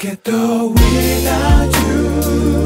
can't go without you.